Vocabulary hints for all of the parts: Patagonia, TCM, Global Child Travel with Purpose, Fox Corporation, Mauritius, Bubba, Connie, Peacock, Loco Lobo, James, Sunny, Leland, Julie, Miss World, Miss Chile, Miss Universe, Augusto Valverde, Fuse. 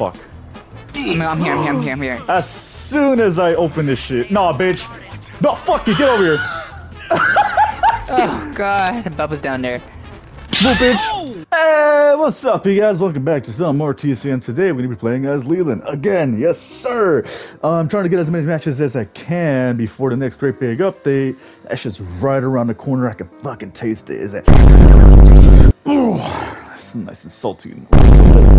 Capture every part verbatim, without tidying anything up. fuck. I'm, I'm here, I'm here, I'm here, I'm here. As soon as I open this shit. Nah, bitch. No, fuck you, get over here. Oh, God. Bubba's down there. Whoop, bitch. Hey, what's up, you guys? Welcome back to some more T C M. Today, we're going to be playing as Leland again. Yes, sir. Uh, I'm trying to get as many matches as I can before the next great big update. That shit's right around the corner. I can fucking taste it. Is it? That's nice and salty and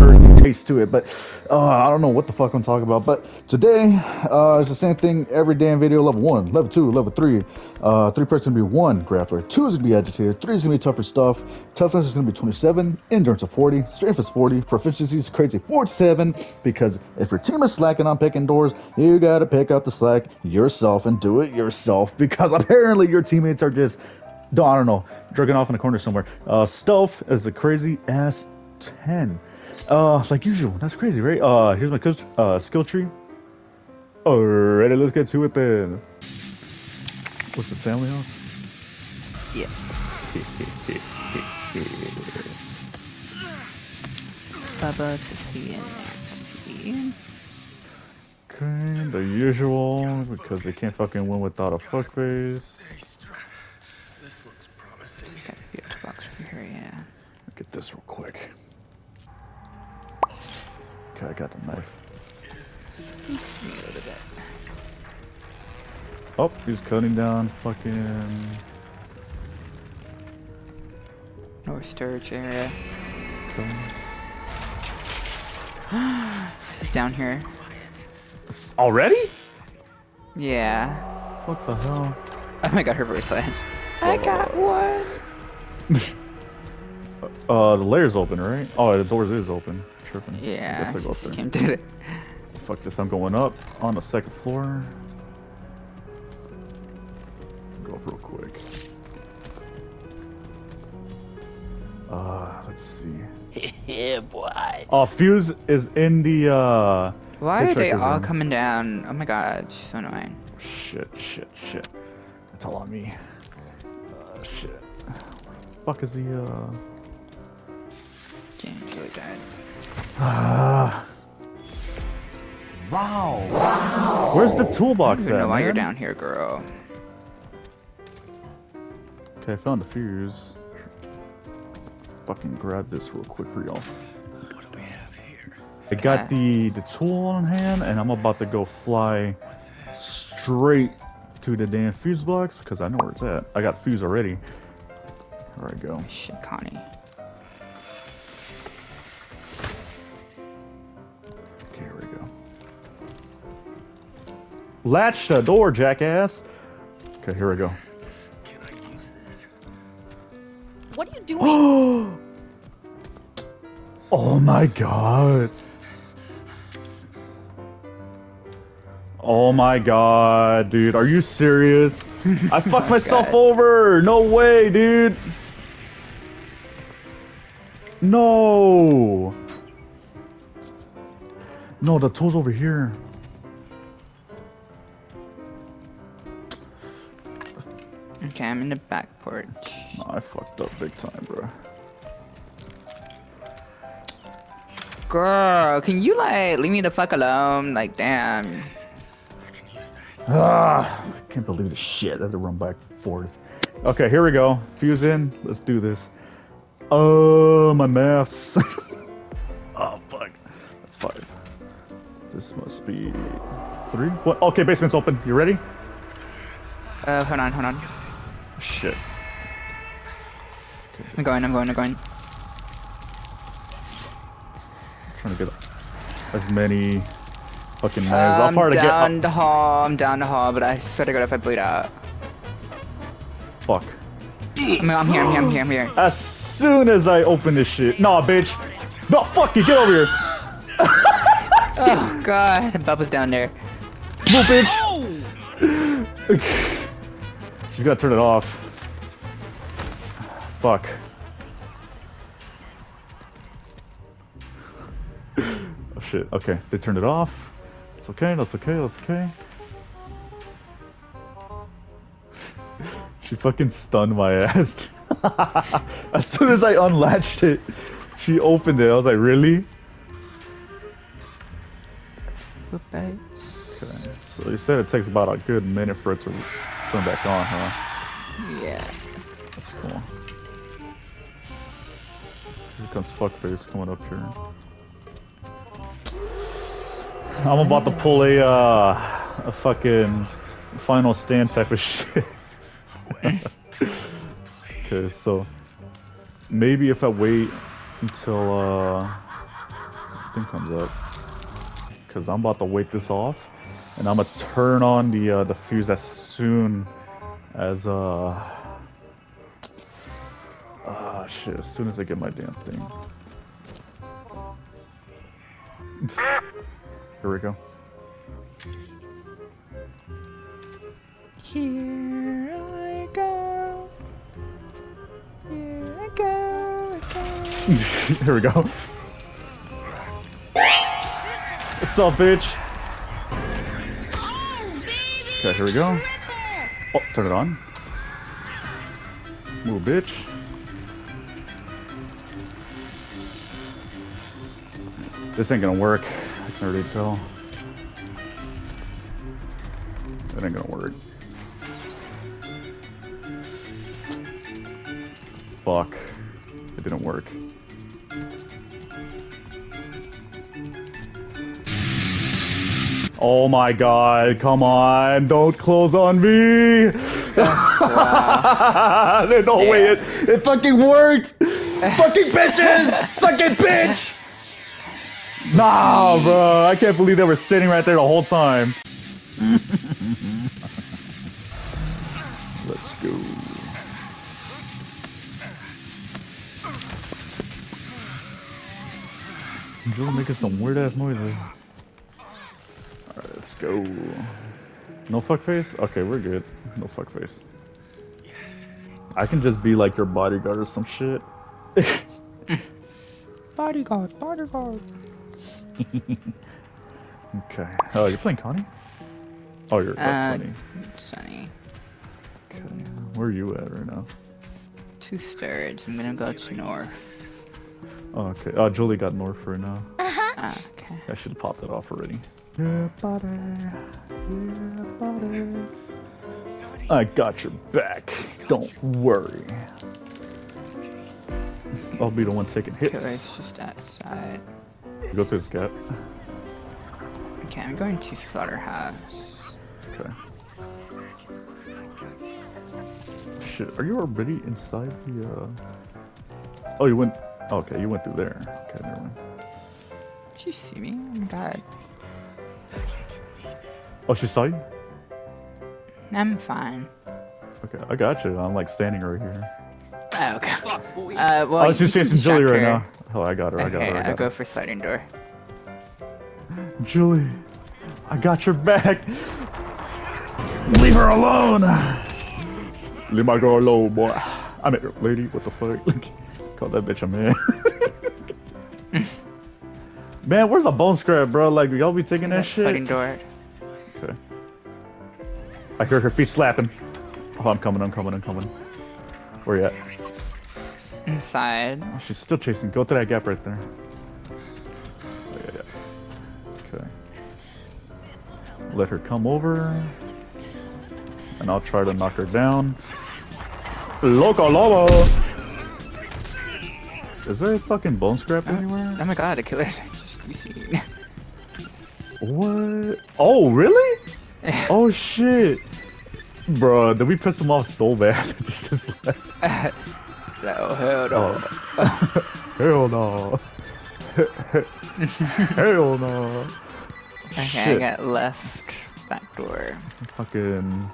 earthy taste to it, but uh, I don't know what the fuck I'm talking about. But today, uh, it's the same thing every damn video. Level one, level two, level three. Uh, three perks gonna be one grappler, two is gonna be agitator, three is gonna be tougher stuff. Toughness is gonna be twenty-seven, endurance of forty, strength is forty, proficiency is crazy forty-seven. Because if your team is slacking on picking doors, you gotta pick up the slack yourself and do it yourself. Because apparently your teammates are just. No, I don't know. Jerking off in the corner somewhere. Uh, stealth is a crazy ass ten. Uh, like usual. That's crazy, right? Uh, here's my uh, skill tree. Alrighty, let's get to it then. What's the family house? Yeah. Bubba, Sissy, and Nancy. Okay, the usual. Because they can't fucking win without a fuckface. This real quick. Okay, I got the knife. Oh, he's cutting down fucking North Sturge area. This is down here. Already? Yeah. What the hell? Oh my god, her voice land. I got one. Uh, the layer's open, right? Oh, the doors is open. Tripping. Yeah, I, I just came through it. Fuck this, I'm going up on the second floor. Go up real quick. Uh, let's see. Yeah, boy. Oh, uh, Fuse is in the, uh... Why are they all in. coming down? Oh my god, it's so annoying. Shit, shit, shit. That's all on me. Uh, shit. Where the fuck is the, uh... James really died. Uh, wow. wow! Where's the toolbox I don't at? Know why man? You're down here, girl? Okay, I found the fuse. Fucking grab this real quick for y'all. What do we have here? I got the the tool on hand, and I'm about to go fly straight to the damn fuse box because I know where it's at. I got fuse already. There I go. Shit, Connie. Latch the door, jackass. Okay, here we go. Can I use this? What are you doing? Oh my god. Oh my god, dude. Are you serious? I fucked oh myself god. over. No way, dude. No. No, the tool's over here. Okay, I'm in the back porch. Nah, I fucked up big time, bro. Girl, can you like leave me the fuck alone? Like, damn. Ah, I can't believe the shit. I had to run back and forth. Okay, here we go. Fuse in. Let's do this. Oh, my maths. Oh, fuck. That's five. This must be three. What? Okay, basement's open. You ready? Uh, hold on, hold on. Shit. Okay. I'm going, I'm going, I'm going. I'm trying to get as many fucking knives. Um, I'll probably get- I'm down the hall, I'm down the hall, but I swear to god if I bleed out. Fuck. I'm, I'm here, I'm here, I'm here, I'm here. As soon as I open this shit. Nah, bitch. No, fuck you, get over here. Oh god, Bubba's down there. Move, bitch. She's gotta turn it off. Fuck. Oh shit, okay. They turned it off. It's okay, that's okay, that's okay. She fucking stunned my ass. As soon as I unlatched it, she opened it. I was like, really? the base. Okay, so you said it takes about a good minute for it to turn back on, huh? Yeah. That's cool. Here comes Fuckface coming up here. I'm about to pull a, uh, a fucking Final Stand type of shit. Okay, so maybe if I wait until uh, thing comes up, because I'm about to wait this off, and I'm gonna turn on the uh, the fuse as soon as uh, uh shit, as soon as I get my damn thing. Here we go. Here I go. Here I go again. Here we go. What's up, bitch? Oh, baby, okay, here we go. Triple. Oh, turn it on. Little bitch. This ain't gonna work. I already tell. That ain't gonna work. Fuck. It didn't work. Oh my god, come on, don't close on me! Wow. There's no way it, it fucking worked! Fucking bitches! Fucking bitch! Nah, bro, I can't believe they were sitting right there the whole time. Let's go. Julie making some weird ass noises. Alright, let's go. No fuckface? Okay, we're good. No fuckface. I can just be like your bodyguard or some shit. Bodyguard, bodyguard. Okay. Oh, you're playing Connie? Oh, you're uh, Sunny. Sunny. Okay. Where are you at right now? Two thirds. I'm gonna go to north. Oh, okay. Oh, Julie got north right now. Uh huh. Oh, okay. I should have popped it off already. Yeah, buddy. Yeah, buddy. I got your back. Don't worry. I'll be the one taking hits. Okay, it's just outside. Go through this gap. Okay, I'm going to Slaughterhouse. Okay. Shit, are you already inside the, uh... Oh, you went... Oh, okay, you went through there. Okay, never mind. Did you see me? Oh my god. Oh, she saw you? I'm fine. Okay, I got you. I'm, like, standing right here. Oh, okay. Uh, well, oh, she's chasing Julie right now. Oh, I got her, I got okay, her. I got I'll her. go for sliding door. Julie, I got your back. Leave her alone. Leave my girl alone, boy. I'm here, lady. What the fuck? Call that bitch a man. Man, where's a bone scrap, bro? Like, y'all be taking that shit? Sliding door. Okay. I hear her feet slapping. Oh, I'm coming, I'm coming, I'm coming. Where you at? Inside. Oh, she's still chasing. Go to that gap right there. Oh, yeah, yeah. Okay. Let her come over. And I'll try to knock her down. Loco Lobo! Is there a fucking bone scrap oh, anywhere? Oh my god, the killer's just D C'd. What? Oh, really? Oh shit. Bro, did we piss him off so bad that he just left? No, hell no. Hell no. Hell no. Okay, shit. I got left back door. I'm fucking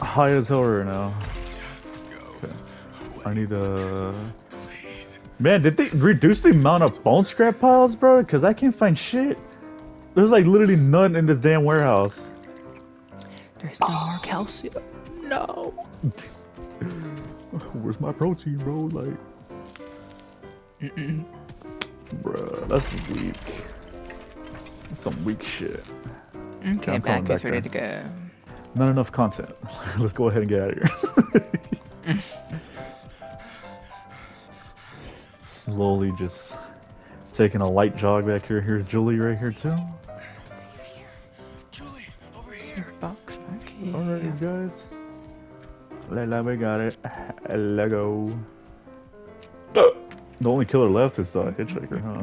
high as hell right now. Okay. I need a... Man, did they reduce the amount of bone scrap piles, bro? Because I can't find shit. There's like literally none in this damn warehouse. There's no more calcium. No. Where's my protein, bro? Like, mm-mm. Bruh, that's weak. That's some weak shit. Okay, okay back is ready to go. Not enough content. Let's go ahead and get out of here. Slowly just taking a light jog back here. Here's Julie right here too. Yeah. Alright, you guys. Lala, we got it. Lego. The only killer left is uh, Hitchhiker, huh?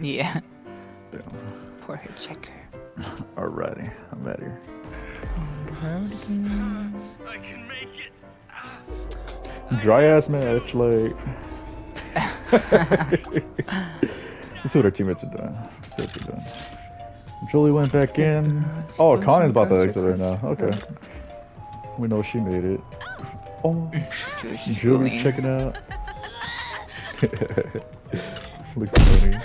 Yeah. Damn. Poor Hitchhiker. Alrighty, I'm out of here. Alrighty. I can make it. Dry ass match, like. Let's see what our teammates are doing. Let's see what they're doing. Julie went back in. Oh, Connie's about to exit right now. Okay. We know she made it. Oh, Julie checking out. Looks funny.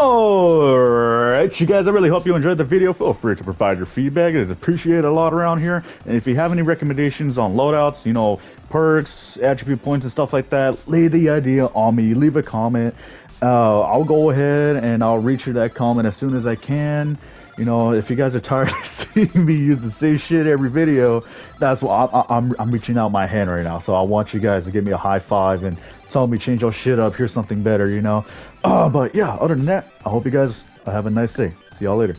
Alright, you guys, I really hope you enjoyed the video. Feel free to provide your feedback. It is appreciated a lot around here. And if you have any recommendations on loadouts, you know, perks, attribute points, and stuff like that, lay the idea on me. Leave a comment. Uh, I'll go ahead and I'll reach you that comment as soon as I can. You know, if you guys are tired of seeing me use the same shit every video, that's why I'm, I'm, I'm reaching out my hand right now. So I want you guys to give me a high five and tell me change your shit up. Here's something better, you know. Uh, but yeah, other than that, I hope you guys have a nice day. See y'all later.